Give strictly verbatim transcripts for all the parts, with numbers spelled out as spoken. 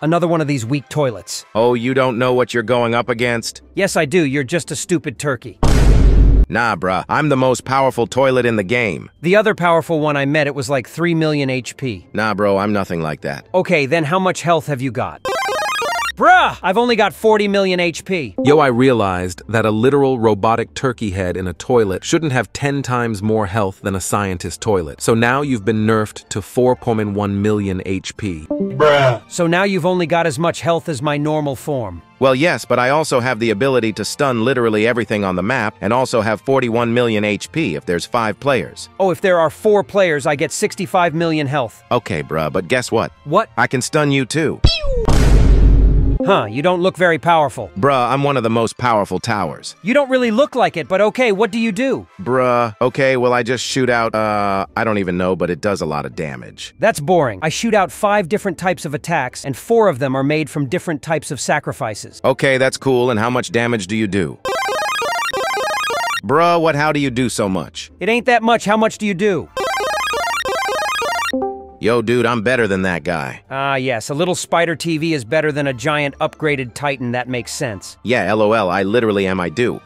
Another one of these weak toilets. Oh, you don't know what you're going up against? Yes, I do. You're just a stupid turkey. Nah, bruh. I'm the most powerful toilet in the game. The other powerful one I met, it was like three million H P. Nah, bro, I'm nothing like that. Okay, then how much health have you got? Bruh! I've only got forty million H P. Yo, I realized that a literal robotic turkey head in a toilet shouldn't have ten times more health than a scientist toilet. So now you've been nerfed to four point one million H P. Bruh. So now you've only got as much health as my normal form. Well, yes, but I also have the ability to stun literally everything on the map and also have forty-one million H P if there's five players. Oh, if there are four players, I get sixty-five million health. Okay, bruh, but guess what? What? I can stun you too. Huh, you don't look very powerful. Bruh, I'm one of the most powerful towers. You don't really look like it, but okay, what do you do? Bruh, okay, well I just shoot out, uh, I don't even know, but it does a lot of damage. That's boring. I shoot out five different types of attacks, and four of them are made from different types of sacrifices. Okay, that's cool, and how much damage do you do? Bruh, what, how do you do so much? It ain't that much, how much do you do? Yo, dude, I'm better than that guy. Ah, yes, a little spider T V is better than a giant upgraded titan, that makes sense. Yeah, lol, I literally am, I do.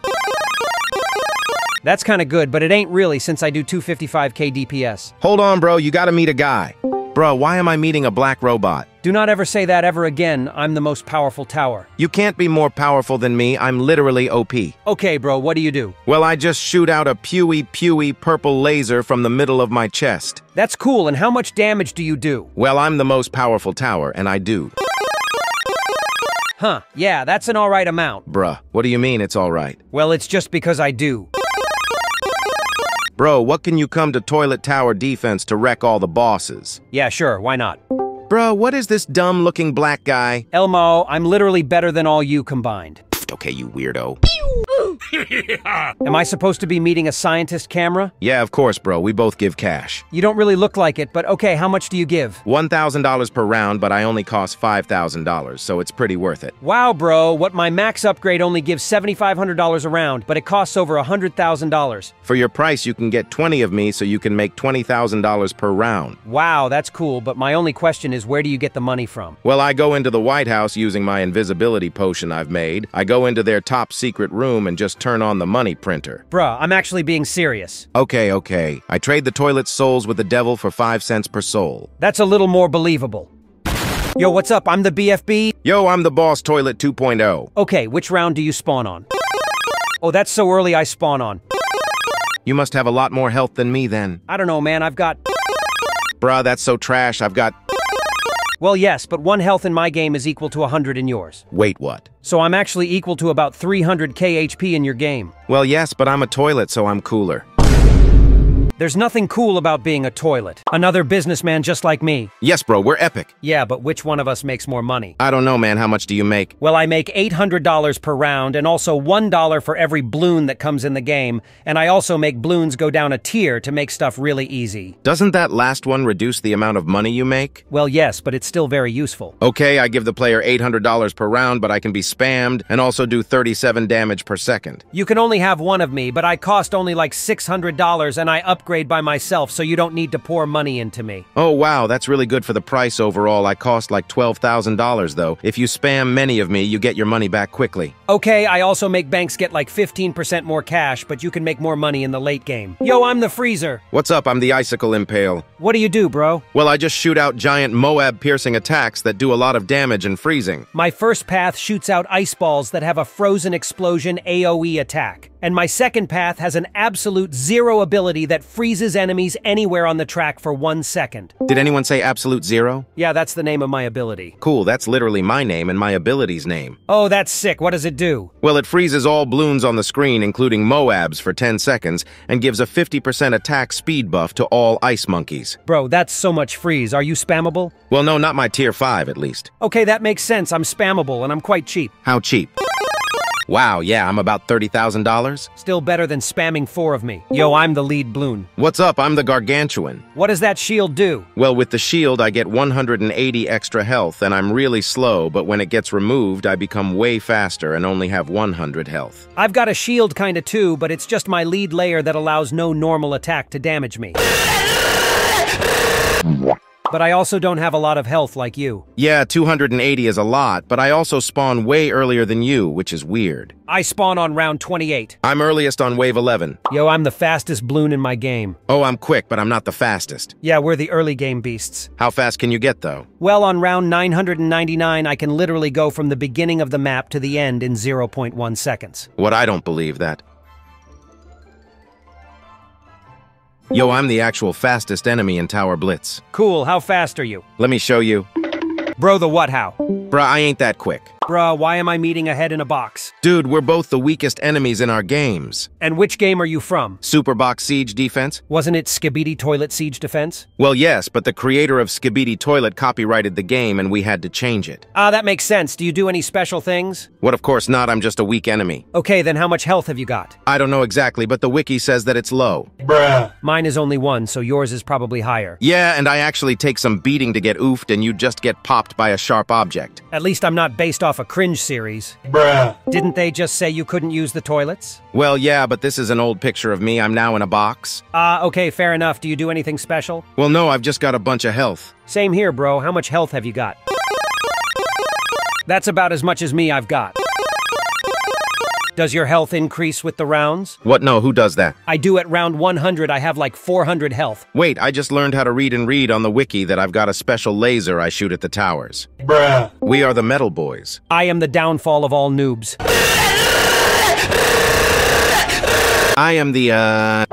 That's kinda good, but it ain't really since I do two fifty-five K D P S. Hold on, bro, you gotta meet a guy. Bro, why am I meeting a black robot? Do not ever say that ever again, I'm the most powerful tower. You can't be more powerful than me, I'm literally O P. Okay, bro, what do you do? Well, I just shoot out a pewy pewy purple laser from the middle of my chest. That's cool, and how much damage do you do? Well, I'm the most powerful tower, and I do. Huh, yeah, that's an alright amount. Bruh, what do you mean it's alright? Well, it's just because I do. Bro, what can you come to toilet tower defense to wreck all the bosses? Yeah, sure, why not? Bro, what is this dumb-looking black guy? Elmo, I'm literally better than all you combined. Okay, you weirdo. Am I supposed to be meeting a scientist camera? Yeah, of course, bro. We both give cash. You don't really look like it, but okay, how much do you give? one thousand dollars per round, but I only cost five thousand dollars, so it's pretty worth it. Wow, bro, what, my max upgrade only gives seventy-five hundred dollars a round, but it costs over one hundred thousand dollars. For your price, you can get twenty of me, so you can make twenty thousand dollars per round. Wow, that's cool, but my only question is, where do you get the money from? Well, I go into the White House using my invisibility potion I've made. I go into their top secret room and just turn on the money printer. Bruh, I'm actually being serious. Okay, okay. I trade the toilet souls with the devil for five cents per soul. That's a little more believable. Yo, what's up? I'm the B F B. Yo, I'm the boss toilet two point oh. Okay, which round do you spawn on? Oh, that's so early, I spawn on. You must have a lot more health than me then. I don't know, man, I've got... Bruh, that's so trash, I've got... Well, yes, but one health in my game is equal to one hundred in yours. Wait, what? So I'm actually equal to about three hundred K H P in your game. Well, yes, but I'm a toilet, so I'm cooler. There's nothing cool about being a toilet. Another businessman just like me. Yes, bro, we're epic. Yeah, but which one of us makes more money? I don't know, man. How much do you make? Well, I make eight hundred dollars per round and also one dollar for every bloon that comes in the game. And I also make bloons go down a tier to make stuff really easy. Doesn't that last one reduce the amount of money you make? Well, yes, but it's still very useful. Okay, I give the player eight hundred dollars per round, but I can be spammed and also do thirty-seven damage per second. You can only have one of me, but I cost only like six hundred dollars and I upgrade upgrade by myself, so you don't need to pour money into me. Oh wow, that's really good for the price overall. I cost like twelve thousand dollars though. If you spam many of me, you get your money back quickly. Okay, I also make banks get like fifteen percent more cash, but you can make more money in the late game. Yo, I'm the freezer. What's up? I'm the icicle impale. What do you do, bro? Well, I just shoot out giant Moab piercing attacks that do a lot of damage and freezing. My first path shoots out ice balls that have a frozen explosion A O E attack. And my second path has an absolute zero ability that freezes enemies anywhere on the track for one second. Did anyone say absolute zero? Yeah, that's the name of my ability. Cool, that's literally my name and my ability's name. Oh, that's sick. What does it do? Well, it freezes all bloons on the screen, including Moabs, for ten seconds, and gives a fifty percent attack speed buff to all ice monkeys. Bro, that's so much freeze. Are you spammable? Well, no, not my tier five, at least. Okay, that makes sense. I'm spammable, and I'm quite cheap. How cheap? Wow, yeah, I'm about thirty thousand dollars. Still better than spamming four of me. Yo, I'm the lead bloon. What's up? I'm the gargantuan. What does that shield do? Well, with the shield, I get one hundred eighty extra health, and I'm really slow, but when it gets removed, I become way faster and only have one hundred health. I've got a shield kinda too, but it's just my lead layer that allows no normal attack to damage me. But I also don't have a lot of health like you. Yeah, two hundred eighty is a lot, but I also spawn way earlier than you, which is weird. I spawn on round twenty-eight. I'm earliest on wave eleven. Yo, I'm the fastest Bloon in my game. Oh, I'm quick, but I'm not the fastest. Yeah, we're the early game beasts. How fast can you get, though? Well, on round nine hundred ninety-nine, I can literally go from the beginning of the map to the end in zero point one seconds. What, I don't believe that. Yo, I'm the actual fastest enemy in Tower Blitz. Cool, how fast are you? Let me show you. Bro, the what how? Bruh, I ain't that quick. Bruh, why am I meeting a head in a box? Dude, we're both the weakest enemies in our games. And which game are you from? Super Box Siege Defense? Wasn't it Skibidi Toilet Siege Defense? Well, yes, but the creator of Skibidi Toilet copyrighted the game and we had to change it. Ah, uh, that makes sense. Do you do any special things? What, of course not. I'm just a weak enemy. Okay, then how much health have you got? I don't know exactly, but the wiki says that it's low. Bruh. Mine is only one, so yours is probably higher. Yeah, and I actually take some beating to get oofed and you just get popped by a sharp object. At least I'm not based off a cringe series. Bruh. Didn't they just say you couldn't use the toilets? Well, yeah, but this is an old picture of me. I'm now in a box. Ah, uh, okay, fair enough. Do you do anything special? Well, no, I've just got a bunch of health. Same here, bro. How much health have you got? That's about as much as me I've got. Does your health increase with the rounds? What, no, who does that? I do at round one hundred, I have like four hundred health. Wait, I just learned how to read and read on the wiki that I've got a special laser I shoot at the towers. Bruh. We are the metal boys. I am the downfall of all noobs. I am the, uh...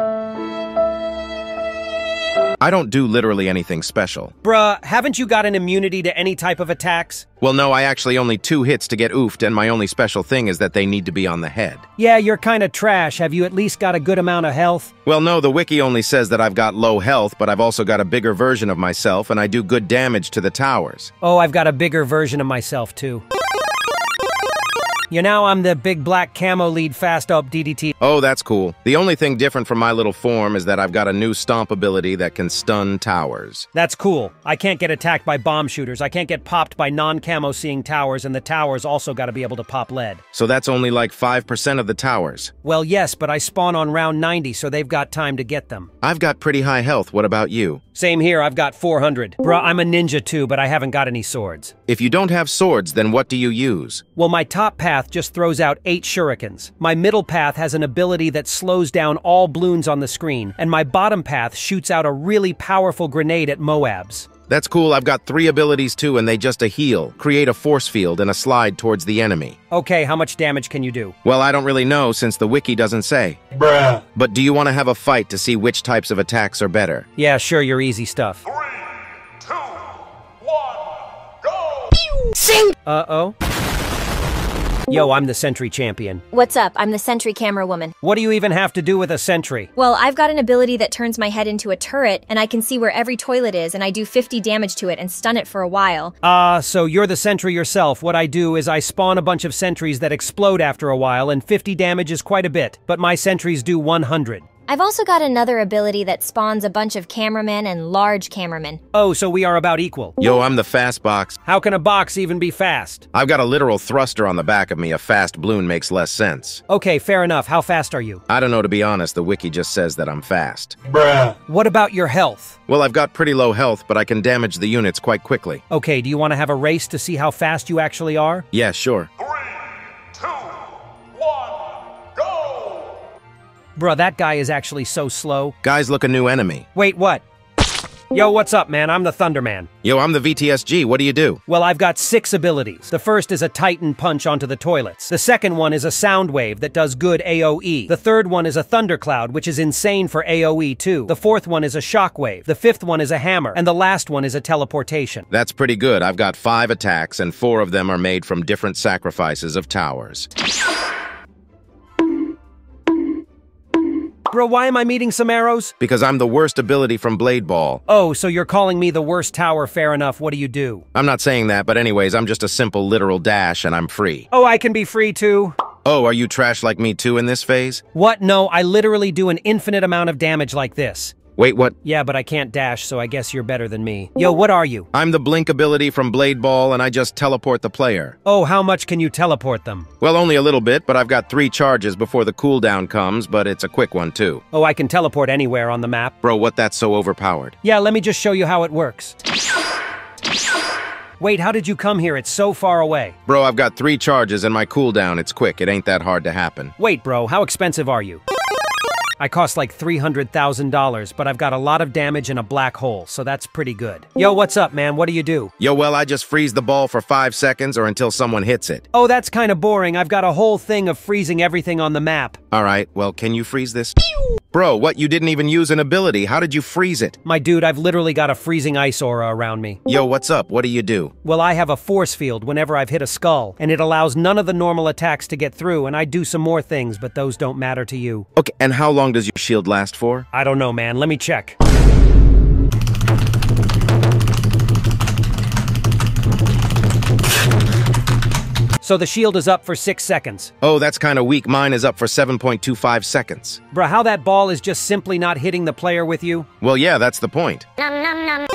I don't do literally anything special. Bruh, haven't you got an immunity to any type of attacks? Well, no, I actually only two hits to get oofed, and my only special thing is that they need to be on the head. Yeah, you're kinda trash. Have you at least got a good amount of health? Well, no, the wiki only says that I've got low health, but I've also got a bigger version of myself, and I do good damage to the towers. Oh, I've got a bigger version of myself, too. You know, I'm the big black camo lead fast up D D T. Oh, that's cool. The only thing different from my little form is that I've got a new stomp ability that can stun towers. That's cool. I can't get attacked by bomb shooters. I can't get popped by non-camo seeing towers, and the towers also gotta be able to pop lead. So that's only like five percent of the towers. Well, yes, but I spawn on round ninety, so they've got time to get them. I've got pretty high health. What about you? Same here, I've got four hundred. Bruh, I'm a ninja too, but I haven't got any swords. If you don't have swords, then what do you use? Well, my top path just throws out eight shurikens. My middle path has an ability that slows down all bloons on the screen, and my bottom path shoots out a really powerful grenade at Moabs. That's cool, I've got three abilities too, and they just a heal, create a force field, and a slide towards the enemy. Okay, how much damage can you do? Well, I don't really know since the wiki doesn't say. Bruh. But do you want to have a fight to see which types of attacks are better? Yeah, sure, your easy stuff. Three, two, one, go! Sing! Uh-oh. Yo, I'm the sentry champion. What's up? I'm the sentry camera woman. What do you even have to do with a sentry? Well, I've got an ability that turns my head into a turret, and I can see where every toilet is, and I do fifty damage to it and stun it for a while. Ah, uh, so you're the sentry yourself. What I do is I spawn a bunch of sentries that explode after a while, and fifty damage is quite a bit, but my sentries do one hundred. I've also got another ability that spawns a bunch of cameramen and large cameramen. Oh, so we are about equal. Yo, I'm the fast box. How can a box even be fast? I've got a literal thruster on the back of me. A fast Bloon makes less sense. Okay, fair enough. How fast are you? I don't know, to be honest. The wiki just says that I'm fast. Bruh. What about your health? Well, I've got pretty low health, but I can damage the units quite quickly. Okay, do you want to have a race to see how fast you actually are? Yeah, sure. Bruh, that guy is actually so slow. Guys, look, a new enemy. Wait, what? Yo, what's up, man? I'm the Thunderman. Yo, I'm the V T S G. What do you do? Well, I've got six abilities. The first is a Titan punch onto the toilets. The second one is a sound wave that does good A O E. The third one is a thundercloud, which is insane for A O E too. The fourth one is a shockwave. The fifth one is a hammer. And the last one is a teleportation. That's pretty good. I've got five attacks, and four of them are made from different sacrifices of towers. Bro, why am I meeting some arrows? Because I'm the worst ability from Blade Ball. Oh, so you're calling me the worst tower, fair enough. What do you do? I'm not saying that, but anyways, I'm just a simple literal dash and I'm free. Oh, I can be free too? Oh, are you trash like me too in this phase? What? No, I literally do an infinite amount of damage like this. Wait, what? Yeah, but I can't dash, so I guess you're better than me. Yo, what are you? I'm the blink ability from Blade Ball, and I just teleport the player. Oh, how much can you teleport them? Well, only a little bit, but I've got three charges before the cooldown comes, but it's a quick one, too. Oh, I can teleport anywhere on the map. Bro, what, that's so overpowered. Yeah, let me just show you how it works. Wait, how did you come here? It's so far away. Bro, I've got three charges and my cooldown. It's quick. It ain't that hard to happen. Wait, bro, how expensive are you? I cost like three hundred thousand dollars, but I've got a lot of damage and a black hole, so that's pretty good. Yo, what's up, man? What do you do? Yo, well, I just freeze the ball for five seconds or until someone hits it. Oh, that's kind of boring. I've got a whole thing of freezing everything on the map. All right, well, can you freeze this? Bro, what? You didn't even use an ability. How did you freeze it? My dude, I've literally got a freezing ice aura around me. Yo, what's up? What do you do? Well, I have a force field whenever I've hit a skull, and it allows none of the normal attacks to get through, and I do some more things, but those don't matter to you. Okay, and how long does your shield last for? I don't know, man. Let me check. So the shield is up for six seconds. Oh, that's kind of weak. Mine is up for seven point two five seconds. Bruh, how that ball is just simply not hitting the player with you? Well, yeah, that's the point. Nom, nom, nom.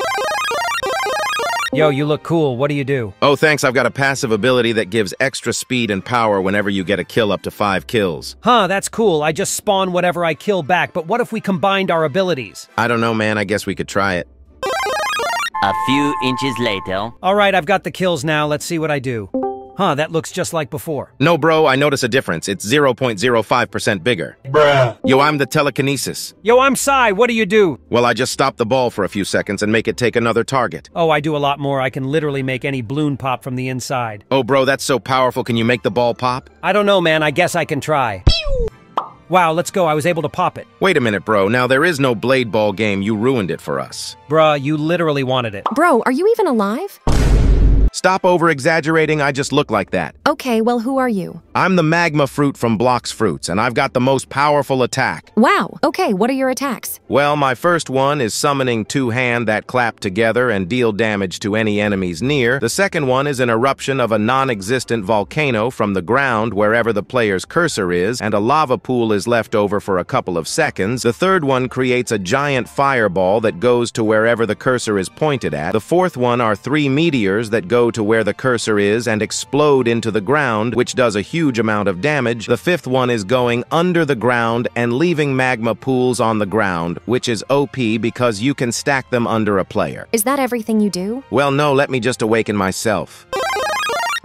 Yo, you look cool. What do you do? Oh, thanks. I've got a passive ability that gives extra speed and power whenever you get a kill up to five kills. Huh, that's cool. I just spawn whatever I kill back, but what if we combined our abilities? I don't know, man. I guess we could try it. A few inches later. All right, I've got the kills now. Let's see what I do. Huh, that looks just like before. No, bro, I notice a difference. It's zero point zero five percent bigger. Bruh. Yo, I'm the telekinesis. Yo, I'm Psy. What do you do? Well, I just stop the ball for a few seconds and make it take another target. Oh, I do a lot more. I can literally make any balloon pop from the inside. Oh, bro, that's so powerful. Can you make the ball pop? I don't know, man. I guess I can try. Wow, let's go. I was able to pop it. Wait a minute, bro. Now, there is no Blade Ball game. You ruined it for us. Bruh, you literally wanted it. Bro, are you even alive? Stop over-exaggerating, I just look like that. Okay, well, who are you? I'm the magma fruit from Blox Fruits, and I've got the most powerful attack. Wow, okay, what are your attacks? Well, my first one is summoning two hand that clap together and deal damage to any enemies near. The second one is an eruption of a non-existent volcano from the ground wherever the player's cursor is, and a lava pool is left over for a couple of seconds. The third one creates a giant fireball that goes to wherever the cursor is pointed at. The fourth one are three meteors that go to where the cursor is and explode into the ground, which does a huge amount of damage. The fifth one is going under the ground and leaving magma pools on the ground, which is O P because you can stack them under a player. Is that everything you do? Well, no, let me just awaken myself.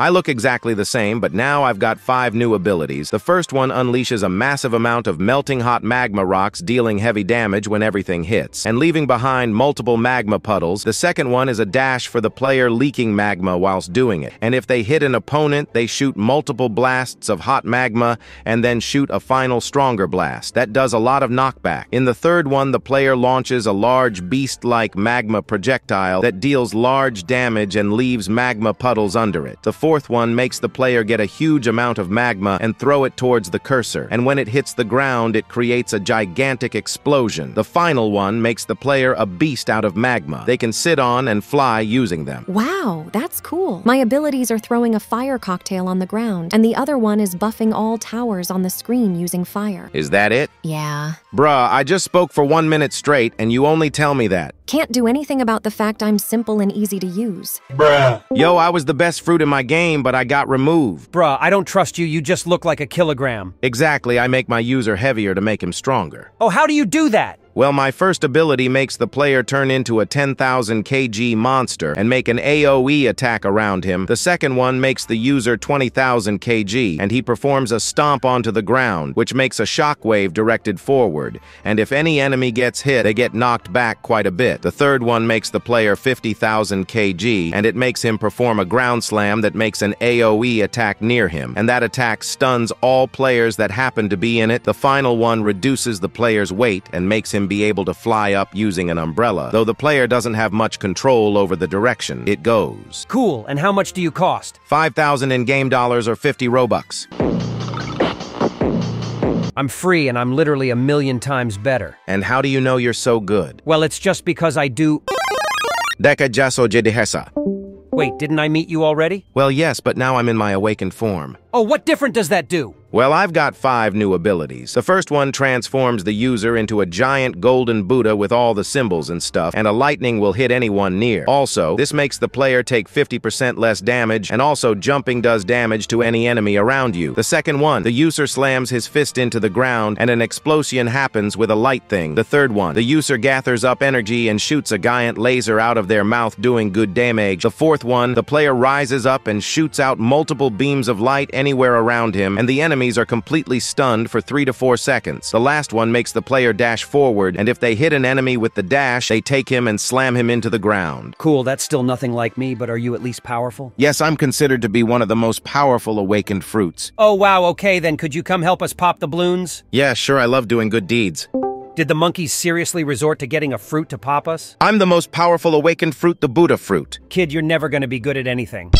I look exactly the same, but now I've got five new abilities. The first one unleashes a massive amount of melting hot magma rocks, dealing heavy damage when everything hits, and leaving behind multiple magma puddles. The second one is a dash for the player leaking magma whilst doing it, and if they hit an opponent, they shoot multiple blasts of hot magma, and then shoot a final stronger blast. That does a lot of knockback. In the third one, the player launches a large beast-like magma projectile that deals large damage and leaves magma puddles under it. The fourth The fourth one makes the player get a huge amount of magma and throw it towards the cursor, and when it hits the ground it creates a gigantic explosion. The final one makes the player a beast out of magma. They can sit on and fly using them. Wow, that's cool. My abilities are throwing a fire cocktail on the ground, and the other one is buffing all towers on the screen using fire. Is that it? Yeah. Bruh, I just spoke for one minute straight and you only tell me that. Can't do anything about the fact I'm simple and easy to use. Bruh. Yo, I was the best fruit in my game, but I got removed. Bruh, I don't trust you. You just look like a kilogram. Exactly. I make my user heavier to make him stronger. Oh, how do you do that? Well, my first ability makes the player turn into a ten thousand kilogram monster and make an A O E attack around him. The second one makes the user twenty thousand kilogram, and he performs a stomp onto the ground, which makes a shockwave directed forward, and if any enemy gets hit, they get knocked back quite a bit. The third one makes the player fifty thousand kilogram, and it makes him perform a ground slam that makes an A O E attack near him, and that attack stuns all players that happen to be in it. The final one reduces the player's weight and makes him be able to fly up using an umbrella, though the player doesn't have much control over the direction it goes. Cool, and how much do you cost? five thousand in game dollars or fifty Robux. I'm free and I'm literally a million times better. And how do you know you're so good? Well, it's just because I do... Wait, didn't I meet you already? Well, yes, but now I'm in my awakened form. Oh, what different does that do? Well, I've got five new abilities. The first one transforms the user into a giant golden Buddha with all the symbols and stuff, and a lightning will hit anyone near. Also, this makes the player take fifty percent less damage, and also jumping does damage to any enemy around you. The second one, the user slams his fist into the ground, and an explosion happens with a light thing. The third one, the user gathers up energy and shoots a giant laser out of their mouth doing good damage. The fourth one, the player rises up and shoots out multiple beams of light anywhere around him, and the enemy are completely stunned for three to four seconds. The last one makes the player dash forward, and if they hit an enemy with the dash, they take him and slam him into the ground. Cool, that's still nothing like me, but are you at least powerful? Yes, I'm considered to be one of the most powerful awakened fruits. Oh wow, okay then, could you come help us pop the balloons? Yeah, sure, I love doing good deeds. Did the monkeys seriously resort to getting a fruit to pop us? I'm the most powerful awakened fruit, the Buddha fruit. Kid, you're never gonna be good at anything.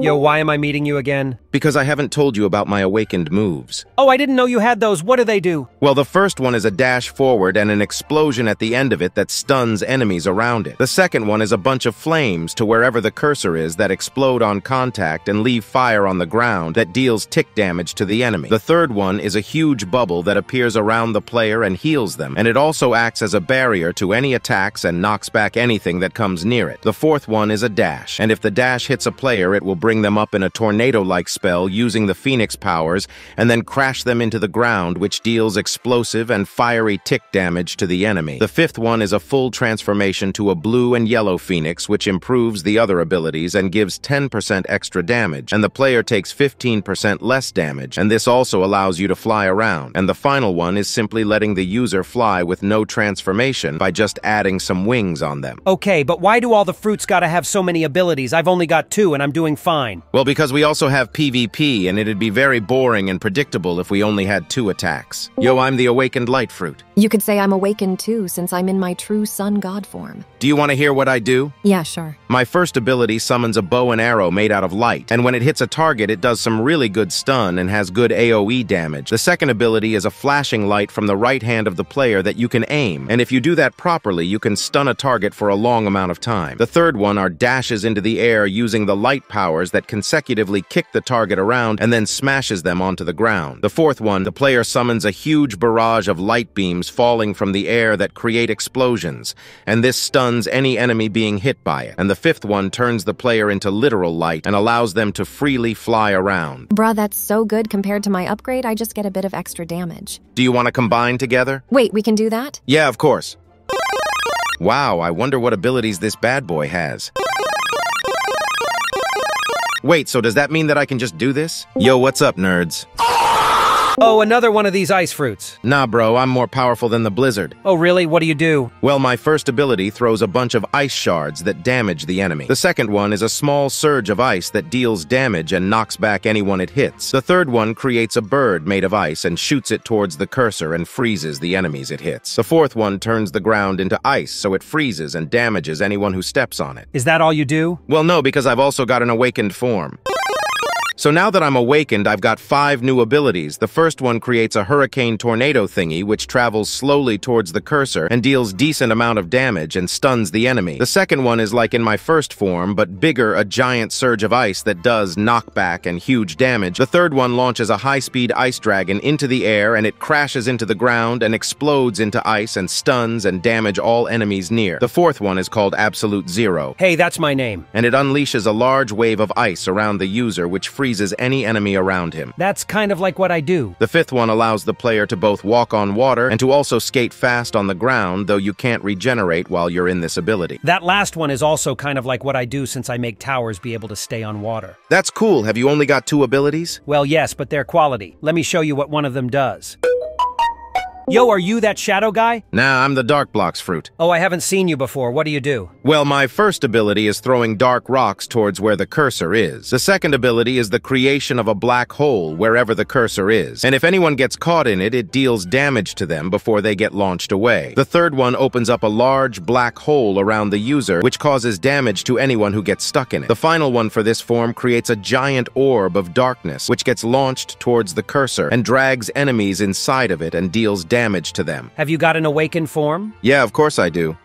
Yo, why am I meeting you again? Because I haven't told you about my awakened moves. Oh, I didn't know you had those. What do they do? Well, the first one is a dash forward and an explosion at the end of it that stuns enemies around it. The second one is a bunch of flames to wherever the cursor is that explode on contact and leave fire on the ground that deals tick damage to the enemy. The third one is a huge bubble that appears around the player and heals them, and it also acts as a barrier to any attacks and knocks back anything that comes near it. The fourth one is a dash, and if the dash hits a player, it will bring them up in a tornado-like spell using the Phoenix powers and then crash them into the ground, which deals explosive and fiery tick damage to the enemy. The fifth one is a full transformation to a blue and yellow Phoenix, which improves the other abilities and gives ten percent extra damage, and the player takes fifteen percent less damage, and this also allows you to fly around. And the final one is simply letting the user fly with no transformation by just adding some wings on them. Okay, but why do all the fruits gotta have so many abilities? I've only got two and I'm doing fine. Well, because we also have PvP, and it'd be very boring and predictable if we only had two attacks. Yo, I'm the awakened light fruit. You could say I'm awakened too, since I'm in my true sun god form. Do you want to hear what I do? Yeah, sure. My first ability summons a bow and arrow made out of light, and when it hits a target, it does some really good stun and has good AoE damage. The second ability is a flashing light from the right hand of the player that you can aim, and if you do that properly, you can stun a target for a long amount of time. The third one are dashes into the air using the light powers that consecutively kick the target around and then smashes them onto the ground. The fourth one, the player summons a huge barrage of light beams falling from the air that create explosions, and this stuns any enemy being hit by it. And the fifth one turns the player into literal light and allows them to freely fly around. Bruh, that's so good. Compared to my upgrade, I just get a bit of extra damage. Do you want to combine together? Wait, we can do that? Yeah, of course. Wow, I wonder what abilities this bad boy has. Wait, so does that mean that I can just do this? Yo, what's up, nerds? Oh, another one of these ice fruits. Nah, bro, I'm more powerful than the blizzard. Oh, really? What do you do? Well, my first ability throws a bunch of ice shards that damage the enemy. The second one is a small surge of ice that deals damage and knocks back anyone it hits. The third one creates a bird made of ice and shoots it towards the cursor and freezes the enemies it hits. The fourth one turns the ground into ice, so it freezes and damages anyone who steps on it. Is that all you do? Well, no, because I've also got an awakened form. So now that I'm awakened, I've got five new abilities. The first one creates a hurricane tornado thingy, which travels slowly towards the cursor and deals decent amount of damage and stuns the enemy. The second one is like in my first form, but bigger, a giant surge of ice that does knockback and huge damage. The third one launches a high-speed ice dragon into the air, and it crashes into the ground and explodes into ice and stuns and damage all enemies near. The fourth one is called Absolute Zero. Hey, that's my name. And it unleashes a large wave of ice around the user, which frees freezes any enemy around him. That's kind of like what I do. The fifth one allows the player to both walk on water and to also skate fast on the ground, though you can't regenerate while you're in this ability. That last one is also kind of like what I do, since I make towers be able to stay on water. That's cool. Have you only got two abilities? Well, yes, but they're quality. Let me show you what one of them does. Yo, are you that shadow guy? Nah, I'm the dark Blox fruit. Oh, I haven't seen you before. What do you do? Well, my first ability is throwing dark rocks towards where the cursor is. The second ability is the creation of a black hole wherever the cursor is, and if anyone gets caught in it, it deals damage to them before they get launched away. The third one opens up a large black hole around the user, which causes damage to anyone who gets stuck in it. The final one for this form creates a giant orb of darkness, which gets launched towards the cursor and drags enemies inside of it and deals damage damage to them. Have you got an awakened form? Yeah, of course I do.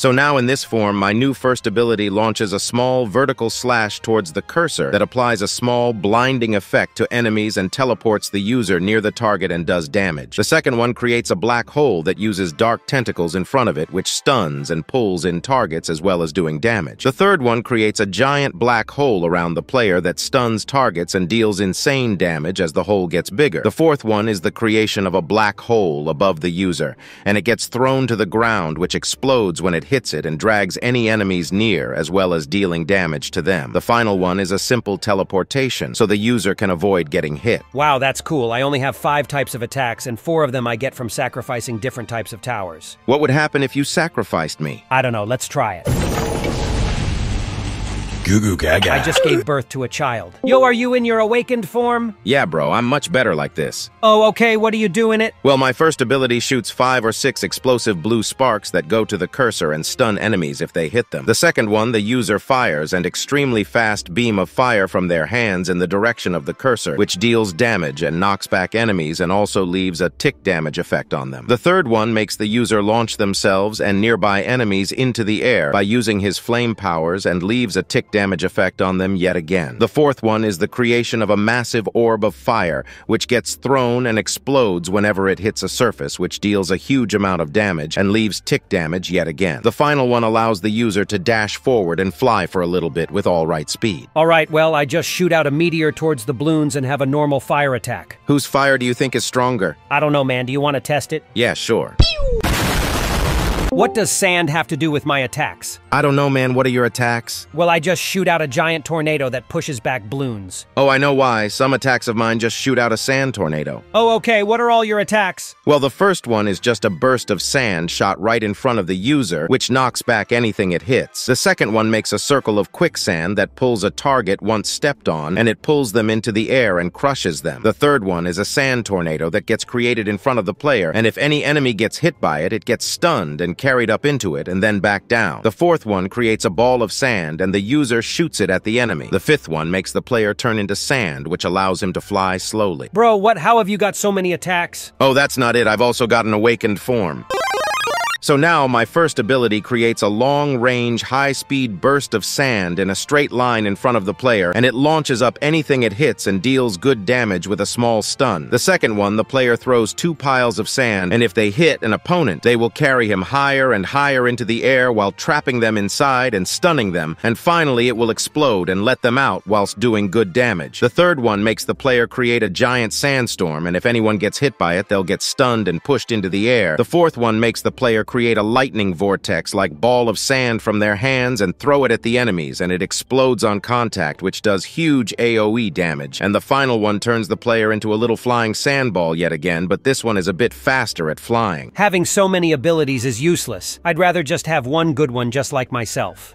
So now in this form, my new first ability launches a small vertical slash towards the cursor that applies a small blinding effect to enemies and teleports the user near the target and does damage. The second one creates a black hole that uses dark tentacles in front of it, which stuns and pulls in targets as well as doing damage. The third one creates a giant black hole around the player that stuns targets and deals insane damage as the hole gets bigger. The fourth one is the creation of a black hole above the user, and it gets thrown to the ground, which explodes when it hits it and drags any enemies near as well as dealing damage to them. The final one is a simple teleportation, so the user can avoid getting hit. Wow, that's cool. I only have five types of attacks, and four of them I get from sacrificing different types of towers. What would happen if you sacrificed me? I don't know, let's try it. Goo goo gaga. I just gave birth to a child. Yo, are you in your awakened form? Yeah, bro, I'm much better like this. Oh, okay, what do you do in it? Well, my first ability shoots five or six explosive blue sparks that go to the cursor and stun enemies if they hit them. The second one, the user fires an extremely fast beam of fire from their hands in the direction of the cursor, which deals damage and knocks back enemies and also leaves a tick damage effect on them. The third one makes the user launch themselves and nearby enemies into the air by using his flame powers and leaves a tick damage damage effect on them yet again. The fourth one is the creation of a massive orb of fire, which gets thrown and explodes whenever it hits a surface, which deals a huge amount of damage and leaves tick damage yet again. The final one allows the user to dash forward and fly for a little bit with all right speed. All right, well, I just shoot out a meteor towards the Bloons and have a normal fire attack. Whose fire do you think is stronger? I don't know, man. Do you want to test it? Yeah, sure. Pew! What does sand have to do with my attacks? I don't know, man. What are your attacks? Well, I just shoot out a giant tornado that pushes back Bloons. Oh, I know why. Some attacks of mine just shoot out a sand tornado. Oh, okay. What are all your attacks? Well, the first one is just a burst of sand shot right in front of the user, which knocks back anything it hits. The second one makes a circle of quicksand that pulls a target once stepped on, and it pulls them into the air and crushes them. The third one is a sand tornado that gets created in front of the player, and if any enemy gets hit by it, it gets stunned and carried up into it and then back down. The fourth one creates a ball of sand and the user shoots it at the enemy. The fifth one makes the player turn into sand, which allows him to fly slowly. Bro, what? How have you got so many attacks? Oh, that's not it. I've also got an awakened form. So now my first ability creates a long-range, high-speed burst of sand in a straight line in front of the player, and it launches up anything it hits and deals good damage with a small stun. The second one, the player throws two piles of sand, and if they hit an opponent, they will carry him higher and higher into the air while trapping them inside and stunning them, and finally it will explode and let them out whilst doing good damage. The third one makes the player create a giant sandstorm, and if anyone gets hit by it, they'll get stunned and pushed into the air. The fourth one makes the player create a lightning vortex like ball of sand from their hands and throw it at the enemies, and it explodes on contact, which does huge A O E damage. And the final one turns the player into a little flying sandball yet again, but this one is a bit faster at flying. Having so many abilities is useless. I'd rather just have one good one, just like myself.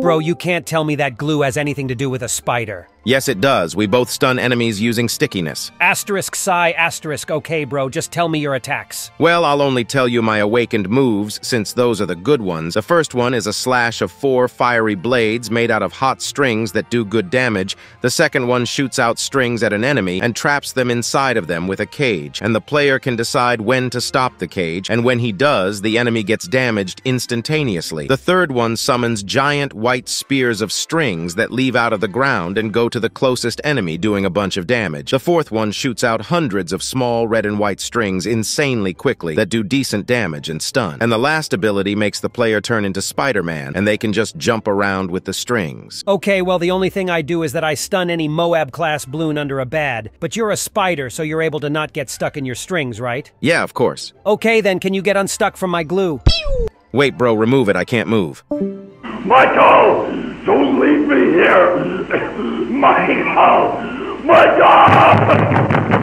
Bro, you can't tell me that glue has anything to do with a spider. Yes, it does. We both stun enemies using stickiness. Asterisk, psi, asterisk. Okay, bro, just tell me your attacks. Well, I'll only tell you my awakened moves, since those are the good ones. The first one is a slash of four fiery blades made out of hot strings that do good damage. The second one shoots out strings at an enemy and traps them inside of them with a cage, and the player can decide when to stop the cage, and when he does, the enemy gets damaged instantaneously. The third one summons giant white spears of strings that leave out of the ground and go to the closest enemy, doing a bunch of damage. The fourth one shoots out hundreds of small red and white strings insanely quickly that do decent damage and stun. And the last ability makes the player turn into Spider-Man, and they can just jump around with the strings. Okay, well, the only thing I do is that I stun any Moab-class Bloon under a bad, but you're a spider, so you're able to not get stuck in your strings, right? Yeah, of course. Okay, then, can you get unstuck from my glue? Wait, bro, remove it. I can't move. Michael! Don't leave me here! Michael! Michael!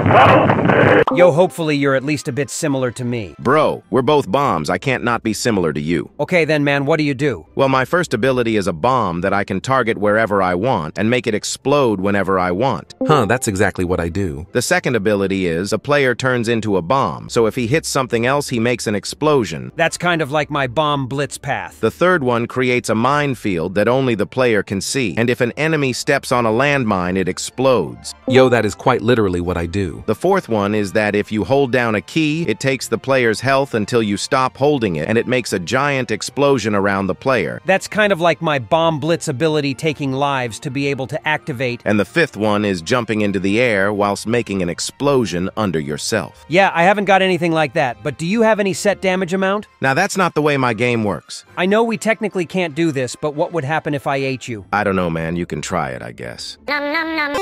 Help me! Yo, hopefully you're at least a bit similar to me. Bro, we're both bombs. I can't not be similar to you. Okay then, man, what do you do? Well, my first ability is a bomb that I can target wherever I want and make it explode whenever I want. Huh, that's exactly what I do. The second ability is a player turns into a bomb, so if he hits something else, he makes an explosion. That's kind of like my bomb blitz path. The third one creates a minefield that only the player can see, and if an enemy steps on a landmine, it explodes. Yo, that is quite literally what I do. The fourth one is is that if you hold down a key, it takes the player's health until you stop holding it, and it makes a giant explosion around the player. That's kind of like my Bomb Blitz ability taking lives to be able to activate. And the fifth one is jumping into the air whilst making an explosion under yourself. Yeah, I haven't got anything like that, but do you have any set damage amount? Now that's not the way my game works. I know we technically can't do this, but what would happen if I ate you? I don't know, man. You can try it, I guess. Nom, nom, nom.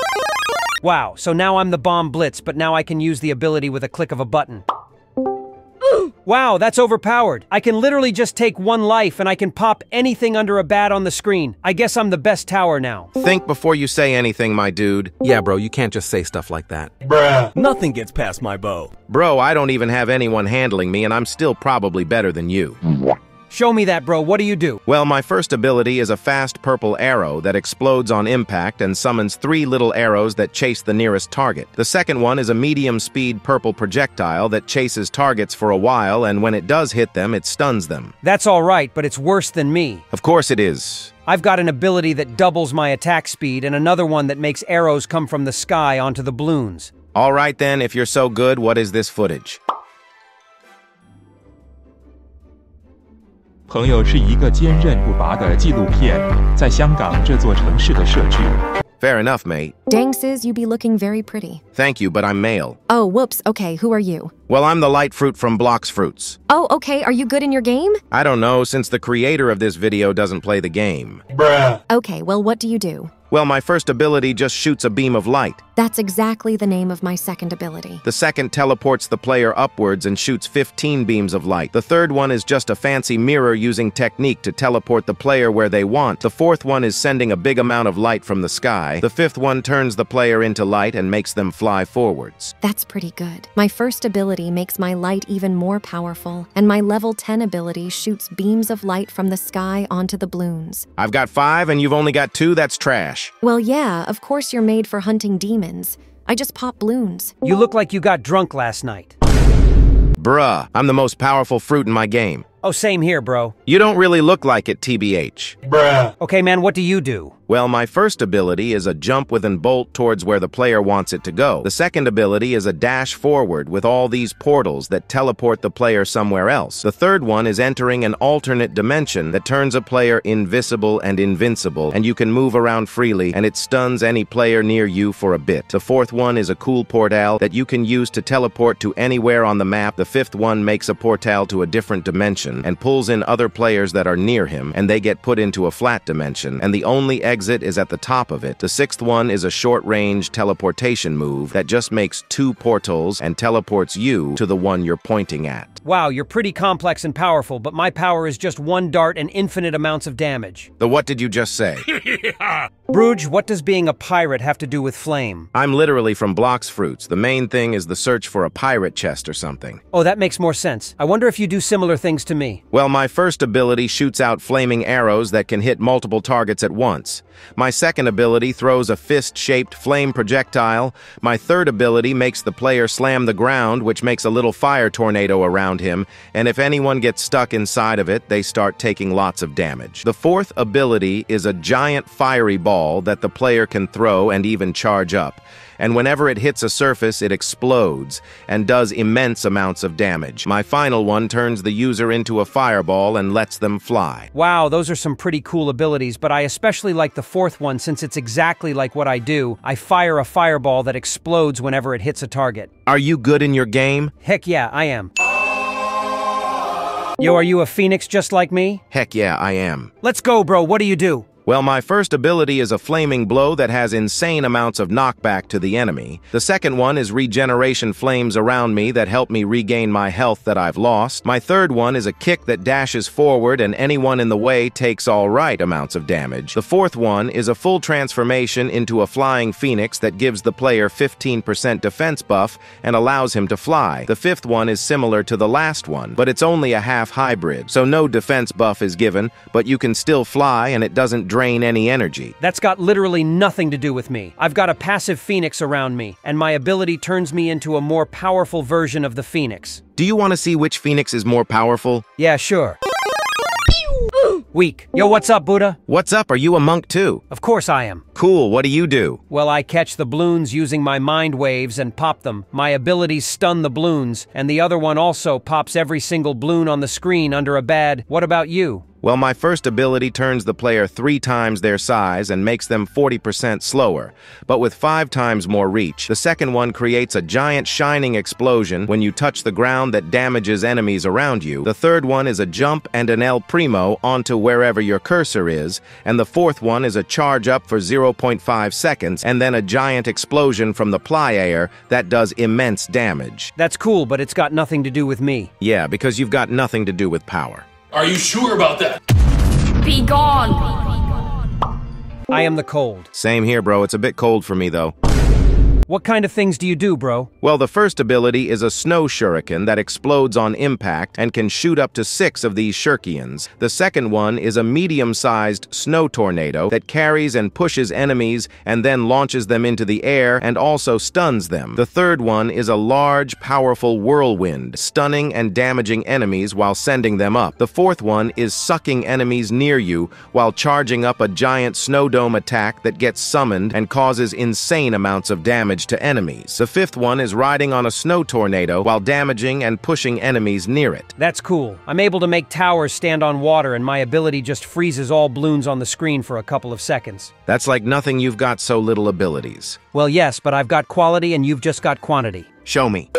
Wow, so now I'm the Bomb Blitz, but now I can use the ability with a click of a button. Ooh. Wow, that's overpowered. I can literally just take one life and I can pop anything under a bat on the screen. I guess I'm the best tower now. Think before you say anything, my dude. Yeah, bro, you can't just say stuff like that. Bruh. Nothing gets past my bow. Bro, I don't even have anyone handling me and I'm still probably better than you. Show me that, bro. What do you do? Well, my first ability is a fast purple arrow that explodes on impact and summons three little arrows that chase the nearest target. The second one is a medium-speed purple projectile that chases targets for a while, and when it does hit them, it stuns them. That's all right, but it's worse than me. Of course it is. I've got an ability that doubles my attack speed and another one that makes arrows come from the sky onto the bloons. All right then, if you're so good, what is this footage? 朋友是一个坚韧不拔的纪录片，在香港这座城市的社区。Fair enough, mate. Dang, sis, you be looking very pretty. Thank you, but I'm male. Oh, whoops. Okay, who are you? Well, I'm the light fruit from Blox Fruits. Oh, okay. Are you good in your game? I don't know, since the creator of this video doesn't play the game. Bruh. Okay, well, what do you do? Well, my first ability just shoots a beam of light. That's exactly the name of my second ability. The second teleports the player upwards and shoots fifteen beams of light. The third one is just a fancy mirror using technique to teleport the player where they want. The fourth one is sending a big amount of light from the sky. The fifth one turns the player into light and makes them fly forwards. That's pretty good. My first ability makes my light even more powerful, and my level ten ability shoots beams of light from the sky onto the bloons. I've got five and you've only got two? That's trash. Well, yeah, of course you're made for hunting demons. I just pop bloons. You look like you got drunk last night. Bruh, I'm the most powerful fruit in my game. Oh, same here, bro. You don't really look like it, T B H. Bruh. Okay, man, what do you do? Well, my first ability is a jump with an bolt towards where the player wants it to go. The second ability is a dash forward with all these portals that teleport the player somewhere else. The third one is entering an alternate dimension that turns a player invisible and invincible, and you can move around freely, and it stuns any player near you for a bit. The fourth one is a cool portal that you can use to teleport to anywhere on the map. The fifth one makes a portal to a different dimension and pulls in other players that are near him, and they get put into a flat dimension, and the only exit Exit is at the top of it. The sixth one is a short-range teleportation move that just makes two portals and teleports you to the one you're pointing at. Wow, you're pretty complex and powerful, but my power is just one dart and infinite amounts of damage. The what did you just say? Bruge, what does being a pirate have to do with flame? I'm literally from Blox Fruits. The main thing is the search for a pirate chest or something. Oh, that makes more sense. I wonder if you do similar things to me. Well, my first ability shoots out flaming arrows that can hit multiple targets at once. My second ability throws a fist-shaped flame projectile. My third ability makes the player slam the ground, which makes a little fire tornado around him, and if anyone gets stuck inside of it, they start taking lots of damage. The fourth ability is a giant fiery ball that the player can throw and even charge up, and whenever it hits a surface, it explodes and does immense amounts of damage. My final one turns the user into a fireball and lets them fly. Wow, those are some pretty cool abilities, but I especially like the fourth one since it's exactly like what I do. I fire a fireball that explodes whenever it hits a target. Are you good in your game? Heck yeah, I am. Yo, are you a phoenix just like me? Heck yeah, I am. Let's go, bro. What do you do? Well, my first ability is a flaming blow that has insane amounts of knockback to the enemy. The second one is regeneration flames around me that help me regain my health that I've lost. My third one is a kick that dashes forward and anyone in the way takes all right amounts of damage. The fourth one is a full transformation into a flying phoenix that gives the player fifteen percent defense buff and allows him to fly. The fifth one is similar to the last one, but it's only a half hybrid, so no defense buff is given, but you can still fly and it doesn't drain any energy. That's got literally nothing to do with me. I've got a passive phoenix around me, and my ability turns me into a more powerful version of the phoenix. Do you want to see which phoenix is more powerful? Yeah, sure. Weak. Yo, what's up, Buddha? What's up? Are you a monk too? Of course I am. Cool, what do you do? Well, I catch the bloons using my mind waves and pop them. My abilities stun the bloons, and the other one also pops every single bloon on the screen under a bad. What about you? Well, my first ability turns the player three times their size and makes them forty percent slower, but with five times more reach. The second one creates a giant shining explosion when you touch the ground that damages enemies around you. The third one is a jump and an El Primo onto wherever your cursor is, and the fourth one is a charge up for zero point five seconds and then a giant explosion from the plier that does immense damage. That's cool, but it's got nothing to do with me. Yeah, because you've got nothing to do with power. Are you sure about that? Be gone. I am the cold. Same here, bro. It's a bit cold for me, though. What kind of things do you do, bro? Well, the first ability is a snow shuriken that explodes on impact and can shoot up to six of these shurikens. The second one is a medium-sized snow tornado that carries and pushes enemies and then launches them into the air and also stuns them. The third one is a large, powerful whirlwind, stunning and damaging enemies while sending them up. The fourth one is sucking enemies near you while charging up a giant snow dome attack that gets summoned and causes insane amounts of damage to enemies. The fifth one is riding on a snow tornado while damaging and pushing enemies near it. That's cool. I'm able to make towers stand on water and my ability just freezes all bloons on the screen for a couple of seconds. That's like nothing. You've got so little abilities. Well, yes, but I've got quality and you've just got quantity. Show me.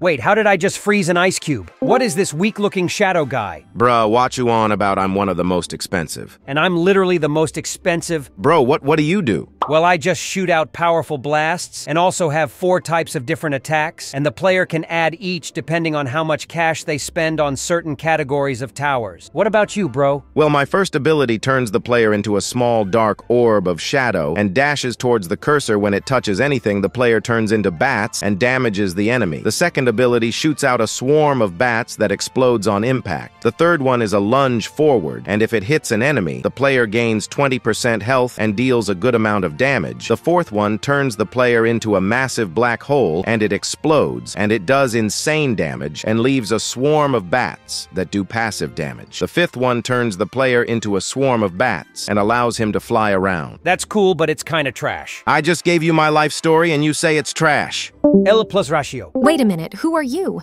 Wait, how did I just freeze an ice cube? What is this weak-looking shadow guy? Bruh, watch you on about I'm one of the most expensive. And I'm literally the most expensive. Bro, what, what do you do? Well, I just shoot out powerful blasts and also have four types of different attacks, and the player can add each depending on how much cash they spend on certain categories of towers. What about you, bro? Well, my first ability turns the player into a small dark orb of shadow and dashes towards the cursor. When it touches anything, the player turns into bats and damages the enemy. The second ability shoots out a swarm of bats that explodes on impact. The third one is a lunge forward, and if it hits an enemy, the player gains twenty percent health and deals a good amount of damage. The fourth one turns the player into a massive black hole, and it explodes, and it does insane damage and leaves a swarm of bats that do passive damage. The fifth one turns the player into a swarm of bats and allows him to fly around. That's cool, but it's kinda trash. I just gave you my life story and you say it's trash. Ella plus ratio. Wait a minute. Who are you?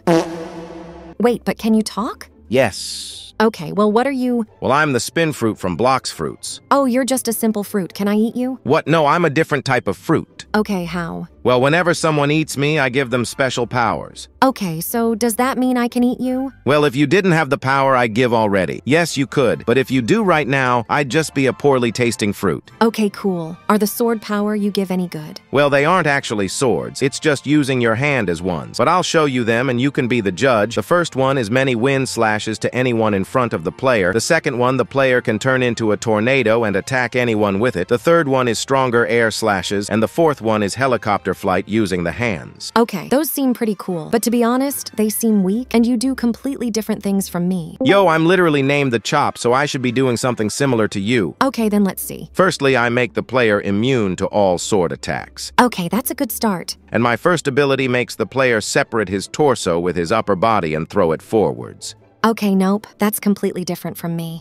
Wait, but can you talk? Yes. Okay, well, what are you? Well, I'm the spin fruit from Blox Fruits. Oh, you're just a simple fruit. Can I eat you? What? No, I'm a different type of fruit. Okay, how? Well, whenever someone eats me, I give them special powers. Okay, so does that mean I can eat you? Well, if you didn't have the power I give already, yes, you could. But if you do right now, I'd just be a poorly tasting fruit. Okay, cool. Are the sword power you give any good? Well, they aren't actually swords. It's just using your hand as ones. But I'll show you them and you can be the judge. The first one is many wind slashes to anyone in front of the player. The second one, the player can turn into a tornado and attack anyone with it. The third one is stronger air slashes, and the fourth one is helicopter flight using the hands. Okay, those seem pretty cool, but to be honest, they seem weak, and you do completely different things from me. Yo, I'm literally named the Chop, so I should be doing something similar to you. Okay, then let's see. Firstly, I make the player immune to all sword attacks. Okay, that's a good start. And my first ability makes the player separate his torso with his upper body and throw it forwards. Okay, nope, that's completely different from me.